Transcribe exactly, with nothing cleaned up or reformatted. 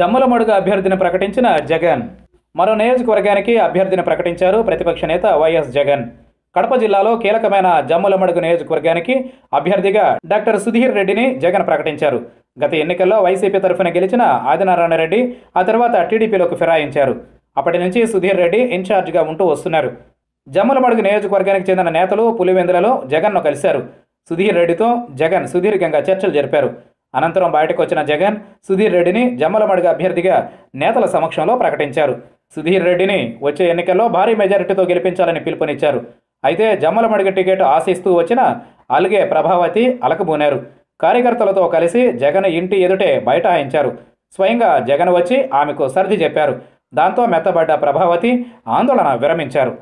జమ్మలమడుగు అభ్యర్థిని ప్రకటించిన జగన్. మరో నియోజకవర్గానికి అభ్యర్థిని ప్రకటించారు ప్రతిపక్ష నేత వైఎస్ జగన్. కడప జిల్లాలో కీలకమైన జమ్మలమడుగు నియోజకవర్గానికి అభ్యర్థిగా డాక్టర్ సుధీర్ రెడ్డిని జగన్ ప్రకటించారు. గత ఎన్నికల్లో వైసీపీ తరఫున గెలిచిన ఆదినారాయణ రెడ్డి ఆ తర్వాత టీడీపీలోకి ఫిరాయించారు. అప్పటి నుంచి సుధీర్ రెడ్డి ఇన్ఛార్జిగా ఉంటూ వస్తున్నారు. జమ్మలమడుగు నియోజకవర్గానికి చెందిన నేతలు పులివెందులలో జగన్ను కలిశారు. సుధీర్ రెడ్డితో జగన్ సుదీర్ఘంగా చర్చలు జరిపారు. అనంతరం బయటకు వచ్చిన జగన్ సుధీర్ రెడ్డిని జమ్మలమడుగు అభ్యర్థిగా నేతల సమక్షంలో ప్రకటించారు. సుధీర్ రెడ్డిని వచ్చే ఎన్నికల్లో భారీ మెజారిటీతో గెలిపించాలని పిలుపునిచ్చారు. అయితే జమ్మలమడుగు టికెట్ ఆశిస్తూ వచ్చిన అలిగే ప్రభావతి అలకబూనారు. కార్యకర్తలతో కలిసి జగన్ ఇంటి ఎదుటే బైఠాయించారు. స్వయంగా జగన్ వచ్చి ఆమెకు సర్ది చెప్పారు. దాంతో మెత్తబడ్డ ప్రభావతి ఆందోళన విరమించారు.